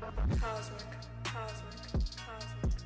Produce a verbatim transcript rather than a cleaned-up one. Cosmic, cosmic, cosmic.